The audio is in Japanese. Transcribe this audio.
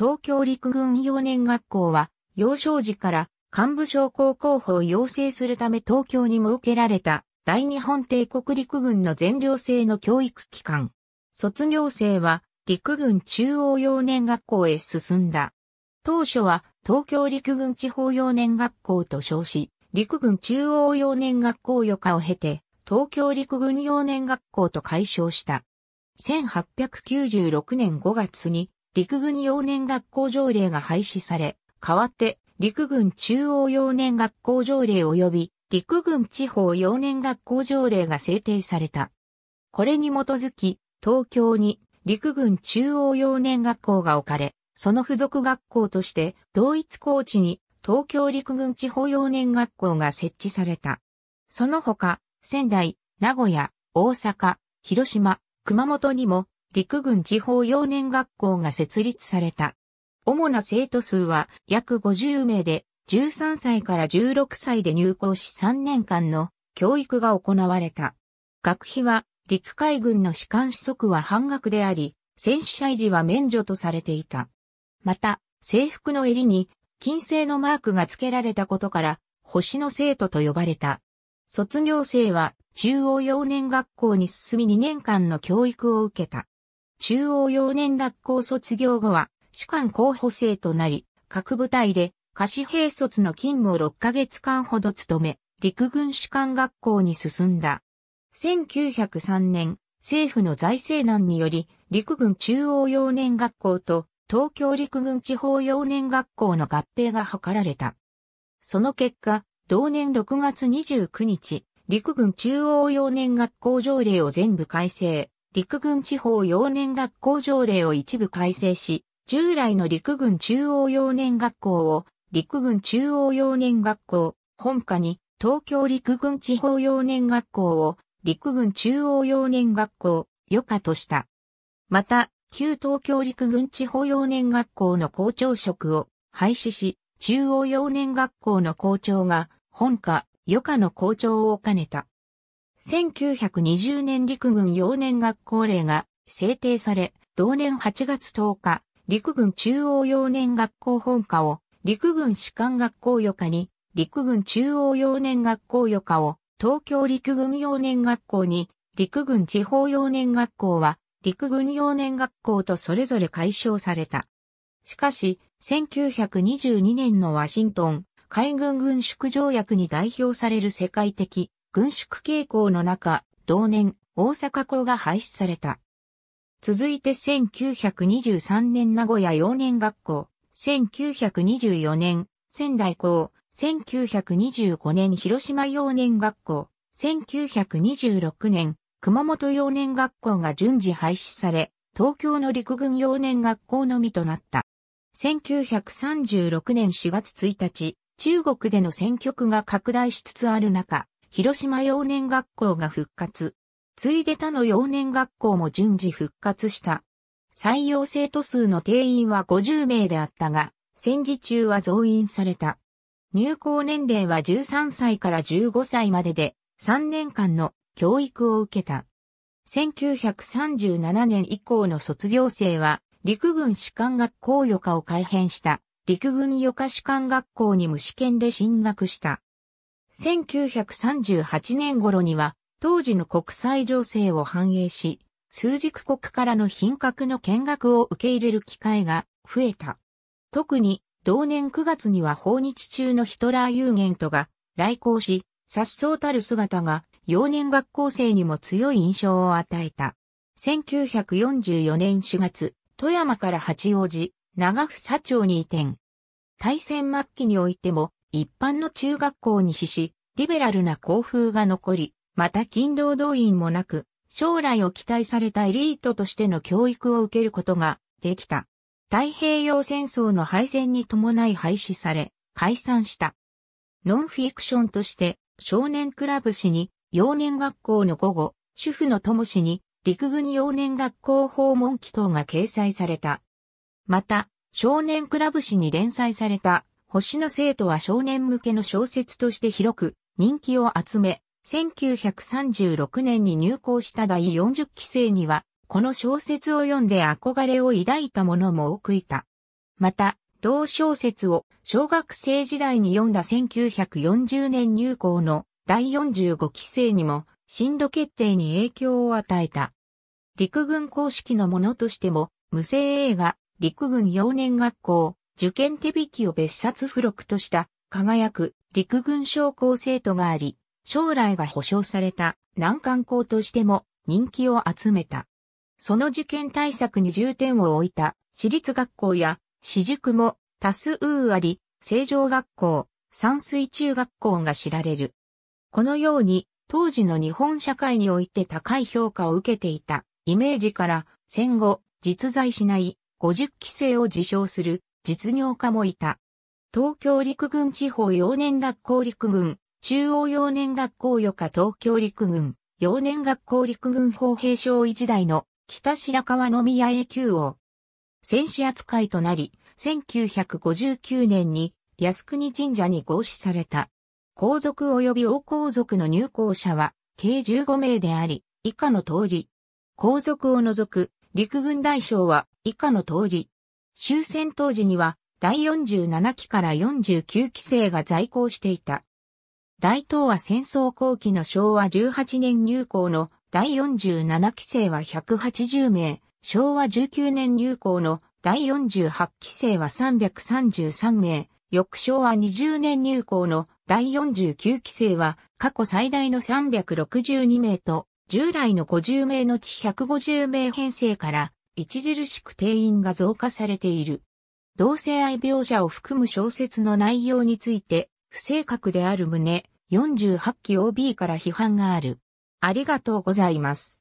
東京陸軍幼年学校は、幼少時から幹部将校候補を養成するため東京に設けられた大日本帝国陸軍の全寮制の教育機関。卒業生は陸軍中央幼年学校へ進んだ。当初は東京陸軍地方幼年学校と称し、陸軍中央幼年学校余暇を経て、東京陸軍幼年学校と改称した。1896年5月に陸軍幼年学校条例が廃止され、代わって陸軍中央幼年学校条例及び陸軍地方幼年学校条例が制定された。これに基づき、東京に陸軍中央幼年学校が置かれ、その付属学校として同一校地に東京陸軍地方幼年学校が設置された。その他、仙台、名古屋、大阪、広島、熊本にも陸軍地方幼年学校が設立された。主な生徒数は約50名で、13歳から16歳で入校し3年間の教育が行われた。学費は陸海軍の士官士卒は半額であり、戦死者維持は免除とされていた。また、制服の襟に金星のマークが付けられたことから、星の生徒と呼ばれた。卒業生は中央幼年学校に進み2年間の教育を受けた。中央幼年学校卒業後は、士官候補生となり、各部隊で仮兵卒の勤務を6ヶ月間ほど務め、陸軍士官学校に進んだ。1903年、政府の財政難により、陸軍中央幼年学校と東京陸軍地方幼年学校の合併が図られた。その結果、同年6月29日、陸軍中央幼年学校条例を全部改正、陸軍地方幼年学校条例を一部改正し、従来の陸軍中央幼年学校を陸軍中央幼年学校本科に、東京陸軍地方幼年学校を陸軍中央幼年学校余暇とした。また、旧東京陸軍地方幼年学校の校長職を廃止し、中央幼年学校の校長が本科余暇の校長を兼ねた。1920年陸軍幼年学校令が制定され、同年8月10日、陸軍中央幼年学校本科を陸軍士官学校余暇に、陸軍中央幼年学校余暇を東京陸軍幼年学校に、陸軍地方幼年学校は陸軍幼年学校とそれぞれ改称された。しかし、1922年のワシントン海軍軍縮条約に代表される世界的軍縮傾向の中、同年大阪校が廃止された。続いて1923年名古屋幼年学校、1924年仙台校、1925年広島幼年学校、1926年熊本幼年学校が順次廃止され、東京の陸軍幼年学校のみとなった。1936年4月1日、中国での戦局が拡大しつつある中、広島幼年学校が復活。ついで他の幼年学校も順次復活した。採用生徒数の定員は50名であったが、戦時中は増員された。入校年齢は13歳から15歳までで、3年間の教育を受けた。1937年以降の卒業生は、陸軍士官学校余暇を改編した、陸軍余暇士官学校に無試験で進学した。1938年頃には、当時の国際情勢を反映し、枢軸国からの品格の見学を受け入れる機会が増えた。特に同年9月には訪日中のヒトラーユーゲントが来校し、颯爽たる姿が幼年学校生にも強い印象を与えた。1944年4月、富山から八王子、長房町に移転。大戦末期においても一般の中学校に比し、リベラルな校風が残り、また勤労動員もなく、将来を期待されたエリートとしての教育を受けることができた。太平洋戦争の敗戦に伴い廃止され、解散した。ノンフィクションとして、少年クラブ誌に、幼年学校の午後、主婦の友誌に、陸軍幼年学校訪問記等が掲載された。また、少年クラブ誌に連載された、星の生徒は少年向けの小説として広く人気を集め、1936年に入校した第40期生には、この小説を読んで憧れを抱いた者も多くいた。また、同小説を小学生時代に読んだ1940年入校の第45期生にも進路決定に影響を与えた。陸軍公式のものとしても、無声映画、陸軍幼年学校、受験手引きを別冊付録とした、輝く陸軍将校生徒があり、将来が保障された難関校としても人気を集めた。その受験対策に重点を置いた私立学校や私塾も多数あり、成城学校、山水中学校が知られる。このように当時の日本社会において高い評価を受けていたイメージから戦後実在しない50期生を自称する実業家もいた。東京陸軍地方幼年学校陸軍、中央幼年学校余下東京陸軍、幼年学校陸軍砲兵少尉時代の北白川宮永久王。戦死扱いとなり、1959年に靖国神社に合祀された。皇族及び王皇族の入校者は計15名であり、以下の通り。皇族を除く陸軍大将は以下の通り。終戦当時には、第47期から49期生が在校していた。大東亜戦争後期の昭和18年入校の第47期生は180名、昭和19年入校の第48期生は333名、翌昭和20年入校の第49期生は過去最大の362名と、従来の50名のうち150名編成から、著しく定員が増加されている。同性愛描写を含む小説の内容について、不正確である旨、48期 OB から批判がある。ありがとうございます。